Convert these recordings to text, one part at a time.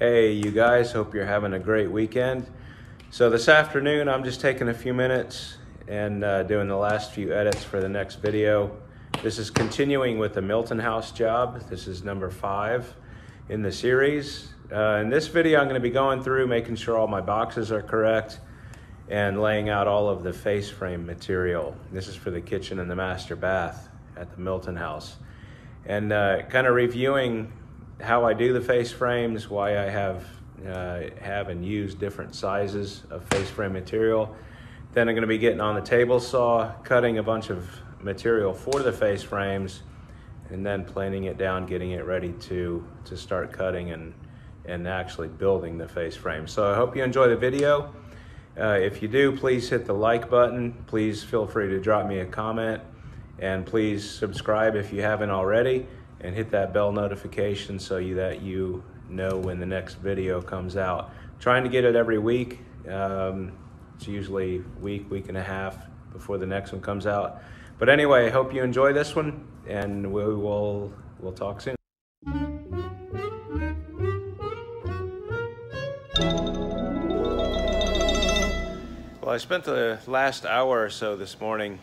Hey you guys, hope you're having a great weekend. So this afternoon I'm just taking a few minutes and doing the last few edits for the next video. This is continuing with the Milton House job. This is number 5 in the series. In this video I'm going to be going through making sure all my boxes are correct and laying out all of the face frame material. This is for the kitchen and the master bath at the Milton House. And kind of reviewing how I do the face frames, why I have and use different sizes of face frame material. Then I'm going to be getting on the table saw, cutting a bunch of material for the face frames, and then planing it down, getting it ready to start cutting and actually building the face frame. So I hope you enjoy the video. If you do, please hit the like button. Please feel free to drop me a comment, and please subscribe if you haven't already, and hit that bell notification so that you know when the next video comes out. I'm trying to get it every week. It's usually week and a half before the next one comes out. But anyway, I hope you enjoy this one, and we'll talk soon. Well, I spent the last hour or so this morning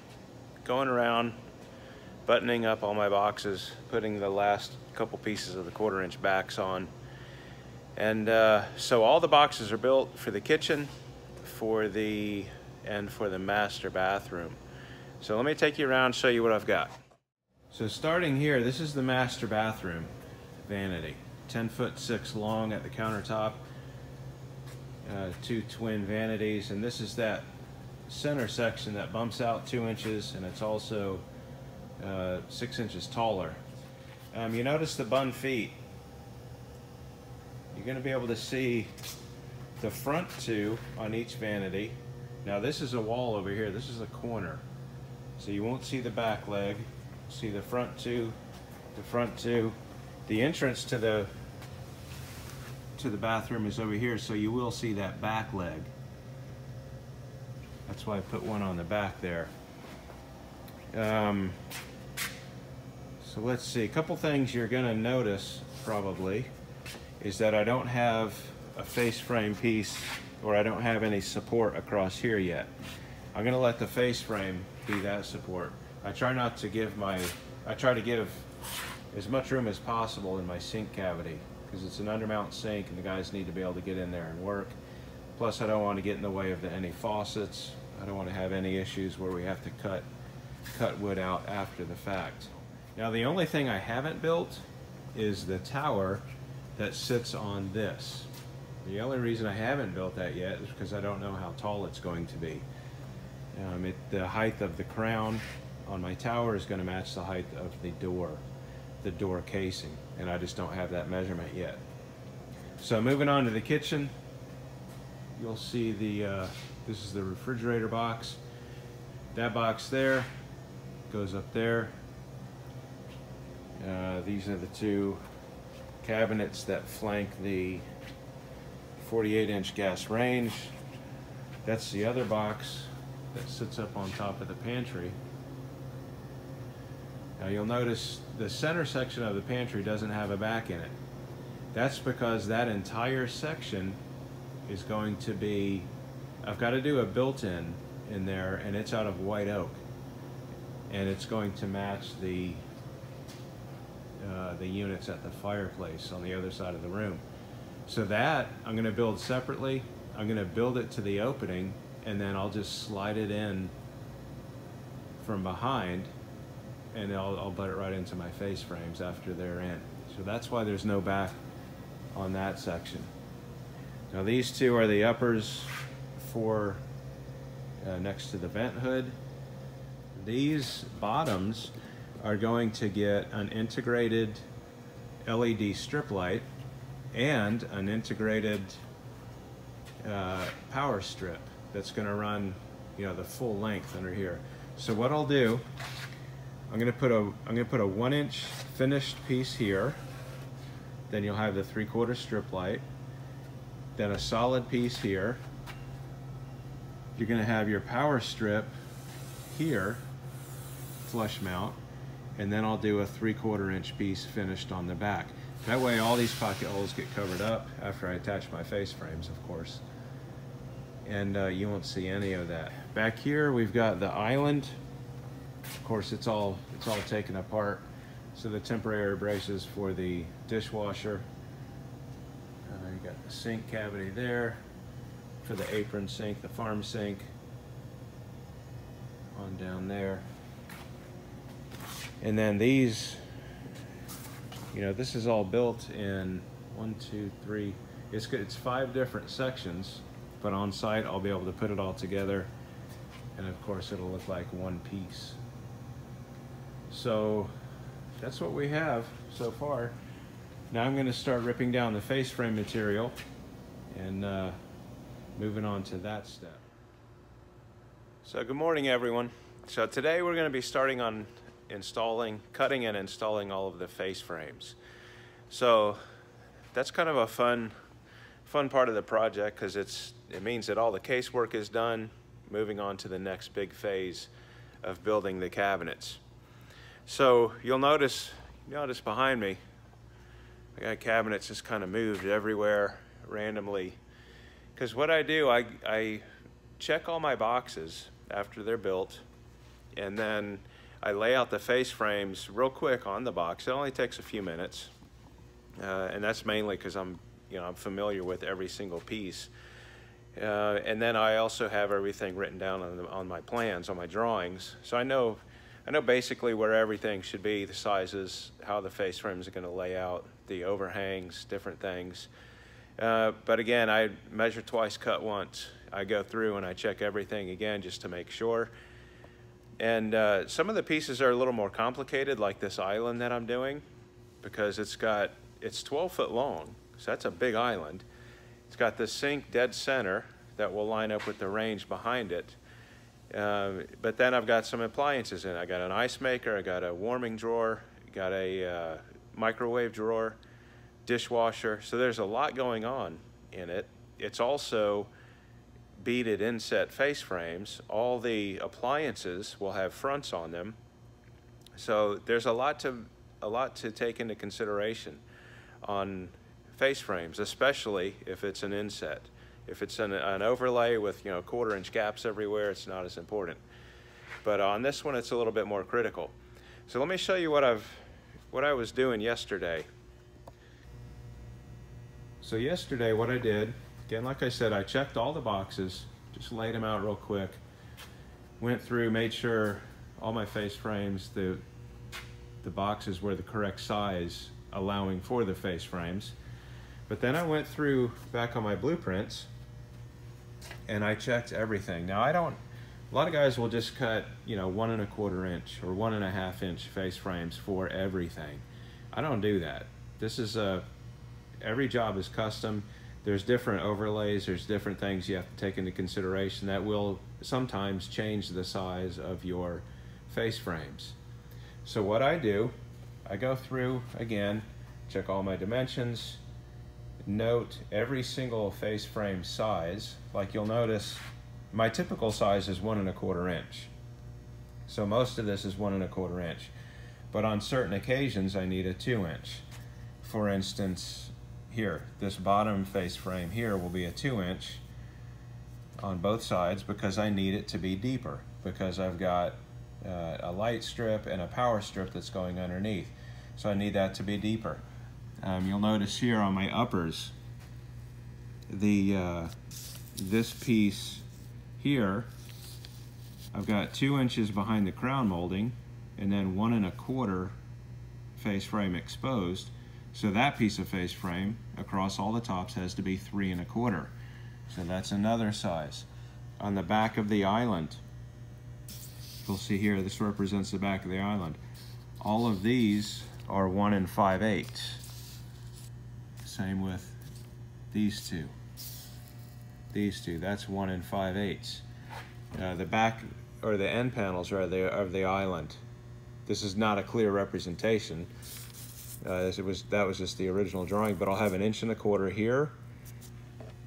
going around buttoning up all my boxes, putting the last couple pieces of the 1/4 inch backs on. And so all the boxes are built for the kitchen, for the master bathroom. So let me take you around and show you what I've got. So starting here, this is the master bathroom vanity. 10'6" long at the countertop, 2 twin vanities. And this is that center section that bumps out 2 inches, and it's also 6 inches taller. You notice the bun feet. You're going to be able to see the front 2 on each vanity. Now this is a wall over here. This is a corner. So you won't see the back leg. You'll see the front 2, the front 2. The entrance to the bathroom is over here, so you will see that back leg. That's why I put one on the back there. So let's see, a couple things you're going to notice probably is that I don't have a face frame piece, or I don't have any support across here yet. I'm going to let the face frame be that support. I try to give as much room as possible in my sink cavity, because it's an undermount sink and the guys need to be able to get in there and work. Plus I don't want to get in the way of any faucets. I don't want to have any issues where we have to cut wood out after the fact. Now the only thing I haven't built is the tower that sits on this. The only reason I haven't built that yet is because I don't know how tall it's going to be. The height of the crown on my tower is going to match the height of the door casing, and I just don't have that measurement yet. So moving on to the kitchen, you'll see this is the refrigerator box. That box there goes up there. These are the 2 cabinets that flank the 48-inch gas range. That's the other box that sits up on top of the pantry. Now you'll notice the center section of the pantry doesn't have a back in it. That's because that entire section is going to be, I've got to do a built-in in there, and it's out of white oak. And it's going to match the units at the fireplace on the other side of the room. So that I'm going to build separately. I'm going to build it to the opening, and then I'll just slide it in from behind, and I'll butt it right into my face frames after they're in. So that's why there's no back on that section. Now these 2 are the uppers for next to the vent hood. These bottoms are going to get an integrated LED strip light and an integrated power strip that's going to run, the full length under here. So what I'll do, I'm going to put a 1-inch finished piece here. Then you'll have the 3/4 strip light. Then a solid piece here. You're going to have your power strip here, flush mount, and then I'll do a 3/4 inch piece finished on the back. That way all these pocket holes get covered up after I attach my face frames, of course. And you won't see any of that. Back here we've got the island. Of course it's all taken apart. So the temporary braces for the dishwasher. You got the sink cavity there for the apron sink, the farm sink. On down there. And then these, you know, this is all built in 1, 2, 3. It's 5 different sections, but on site I'll be able to put it all together, and of course it'll look like one piece. So that's what we have so far. Now I'm going to start ripping down the face frame material and moving on to that step. So good morning, everyone. So today we're going to be starting on cutting and installing all of the face frames. So that's kind of a fun part of the project, because it means that all the casework is done, moving on to the next big phase of building the cabinets. So you'll notice behind me, I got cabinets just kind of moved everywhere randomly, because what I do, I check all my boxes after they're built, and then I lay out the face frames real quick on the box. It only takes a few minutes, and that's mainly because I'm familiar with every single piece. And then I also have everything written down on my plans, on my drawings, so I know basically where everything should be, the sizes, how the face frames are going to lay out, the overhangs, different things. But again, I measure twice, cut once. I go through and I check everything again just to make sure. And some of the pieces are a little more complicated, like this island that I'm doing, because it's 12 foot long, so that's a big island. It's got the sink dead center that will line up with the range behind it. But then I've got some appliances in it. I got an ice maker, I got a warming drawer, got a microwave drawer, dishwasher. So there's a lot going on in it. It's also beaded inset face frames. All the appliances will have fronts on them, so there's a lot to take into consideration on face frames, especially if it's an inset. If it's an overlay with quarter-inch gaps everywhere, it's not as important, but on this one it's a little bit more critical. So let me show you what I was doing yesterday. So yesterday what I did, again, like I said, I checked all the boxes, just laid them out real quick, went through, made sure all my face frames, the boxes were the correct size, allowing for the face frames. But then I went through back on my blueprints and I checked everything. Now a lot of guys will just cut, 1 1/4 inch or 1 1/2 inch face frames for everything. I don't do that. This is every job is custom. There's different overlays, there's different things you have to take into consideration that will sometimes change the size of your face frames. So what I do, I go through again, check all my dimensions, note every single face frame size. Like you'll notice, my typical size is 1 1/4 inch. So most of this is 1 1/4 inch. But on certain occasions, I need a 2 inch. For instance, here, this bottom face frame here will be a 2 inch on both sides, because I need it to be deeper, because I've got a light strip and a power strip that's going underneath, so I need that to be deeper. You'll notice here on my uppers, this piece here, I've got 2 inches behind the crown molding, and then 1 1/4 face frame exposed. So that piece of face frame across all the tops has to be 3 1/4. So that's another size. On the back of the island, you'll see here, this represents the back of the island. All of these are 1 5/8. Same with these two. These two, that's 1 5/8. The back, or the end panels rather, of the island. This is not a clear representation. That was just the original drawing, but I'll have an 1 1/4 inch here.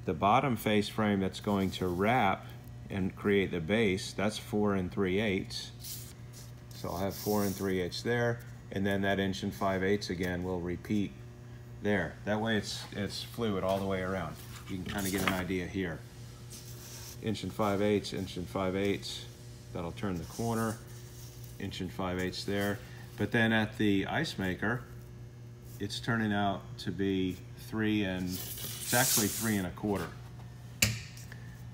The bottom face frame that's going to wrap and create the base, that's 4 3/8. So I'll have 4 3/8 there, and then that 1 5/8 again will repeat there. That way it's fluid all the way around. You can kind of get an idea here. Inch and 5/8, inch and 5/8. That'll turn the corner. Inch and 5/8 there. But then at the ice maker, it's turning out to be it's actually 3 1/4.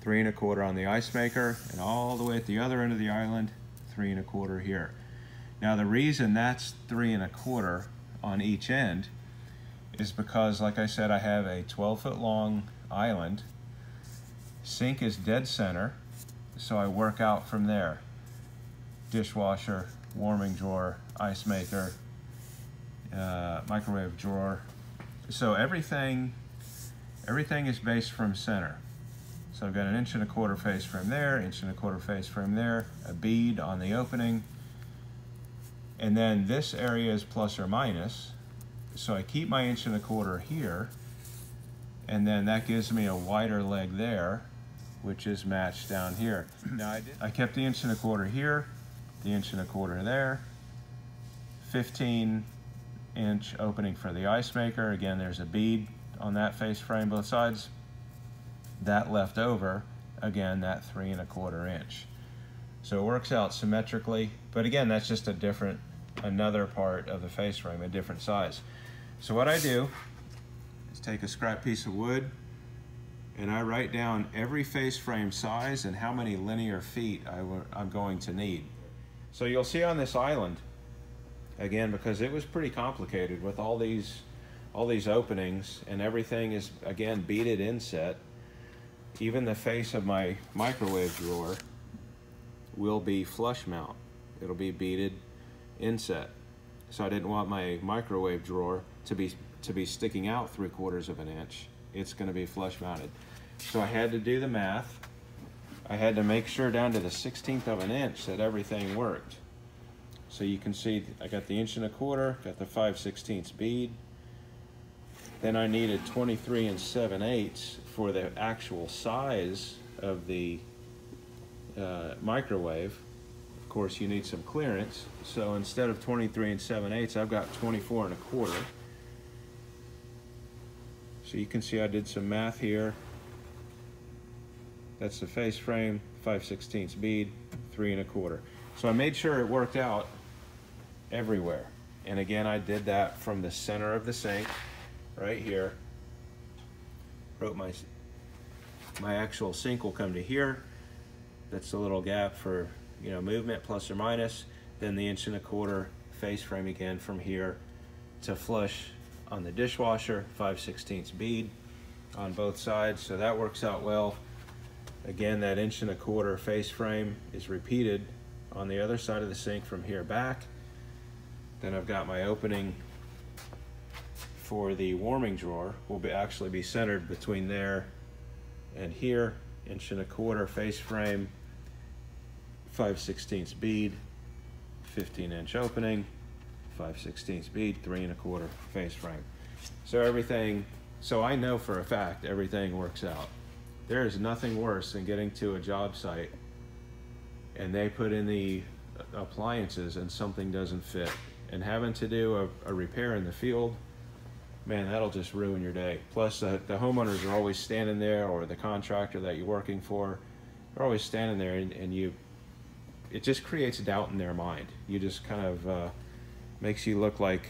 3 1/4 on the ice maker, and all the way at the other end of the island, 3 1/4 here. Now the reason that's 3 1/4 on each end is because, like I said, I have a 12-foot long island. Sink is dead center, so I work out from there. Dishwasher, warming drawer, ice maker, microwave drawer. So everything is based from center. So I've got an 1 1/4 face frame there, 1 1/4 face frame there, a bead on the opening, and then this area is plus or minus. So I keep my 1 1/4 here, and then that gives me a wider leg there, which is matched down here. Now I kept the 1 1/4 here, the 1 1/4 there, 15-inch opening for the ice maker. Again, there's a bead on that face frame, both sides. That left over, again, that 3 1/4 inch. So it works out symmetrically, but again, that's just another part of the face frame, a different size. So what I do is take a scrap piece of wood, and I write down every face frame size and how many linear feet I'm going to need. So you'll see on this island, again, because it was pretty complicated with all these openings, and everything is, again, beaded inset. Even the face of my microwave drawer will be flush mount. It'll be beaded inset. So I didn't want my microwave drawer to be sticking out 3/4 of an inch. It's going to be flush mounted. So I had to do the math. I had to make sure down to the 1/16 of an inch that everything worked. So you can see I got the 1 1/4, got the 5/16 bead. Then I needed 23 7/8 for the actual size of the microwave. Of course, you need some clearance. So instead of 23 7/8, I've got 24 1/4. So you can see I did some math here. That's the face frame, 5/16 bead, 3 1/4. So I made sure it worked out everywhere. And again, I did that from the center of the sink, right here. Wrote my actual sink will come to here. That's a little gap for, you know, movement, plus or minus. Then the 1 1/4 face frame again from here to flush on the dishwasher, 5/16 bead on both sides. So that works out well. Again, that 1 1/4 face frame is repeated on the other side of the sink from here back. Then I've got my opening for the warming drawer will actually be centered between there and here. 1 1/4 face frame, 5/16 bead, 15-inch opening, 5/16 bead, 3 1/4 face frame. So I know for a fact everything works out. There is nothing worse than getting to a job site and they put in the appliances and something doesn't fit, and having to do a repair in the field. Man, that'll just ruin your day. Plus, the homeowners are always standing there, or the contractor that you're working for, they're always standing there, and it just creates doubt in their mind. You just kind of makes you look like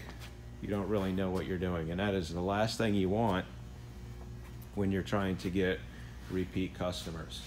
you don't really know what you're doing, and that is the last thing you want when you're trying to get repeat customers.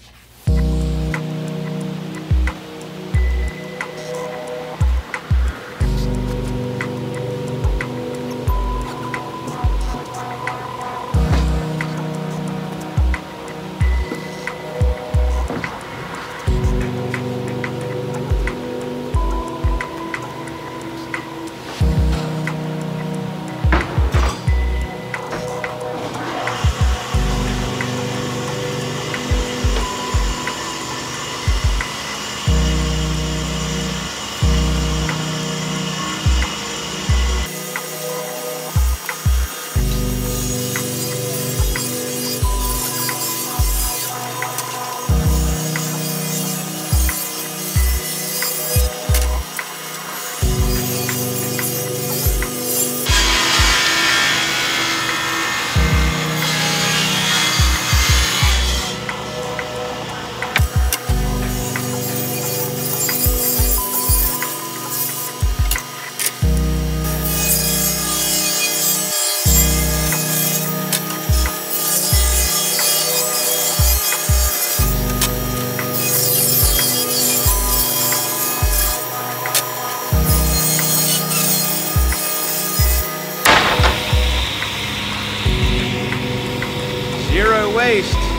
zero waste.